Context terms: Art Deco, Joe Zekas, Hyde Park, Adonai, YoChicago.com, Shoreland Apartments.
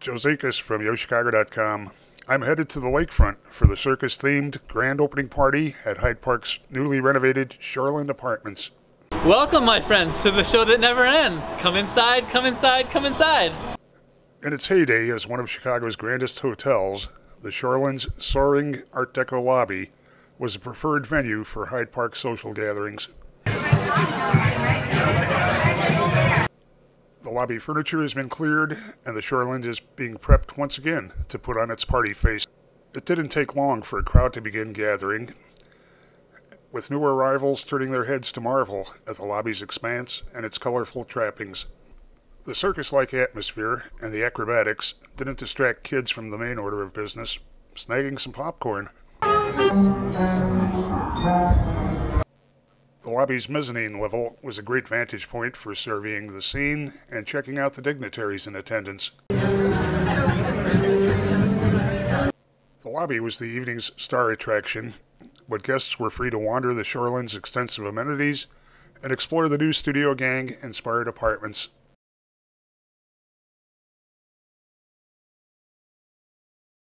Joe Zekas from YoChicago.com. I'm headed to the lakefront for the circus-themed grand opening party at Hyde Park's newly renovated Shoreland Apartments. Welcome, my friends, to the show that never ends. Come inside, come inside, come inside. In its heyday as one of Chicago's grandest hotels, the Shoreland's soaring Art Deco lobby was a preferred venue for Hyde Park social gatherings. The lobby furniture has been cleared, and the Shoreland is being prepped once again to put on its party face. It didn't take long for a crowd to begin gathering, with new arrivals turning their heads to marvel at the lobby's expanse and its colorful trappings. The circus-like atmosphere and the acrobatics didn't distract kids from the main order of business, snagging some popcorn. The lobby's mezzanine level was a great vantage point for surveying the scene and checking out the dignitaries in attendance. The lobby was the evening's star attraction, but guests were free to wander the Shoreland's extensive amenities and explore the new studio gang-inspired apartments.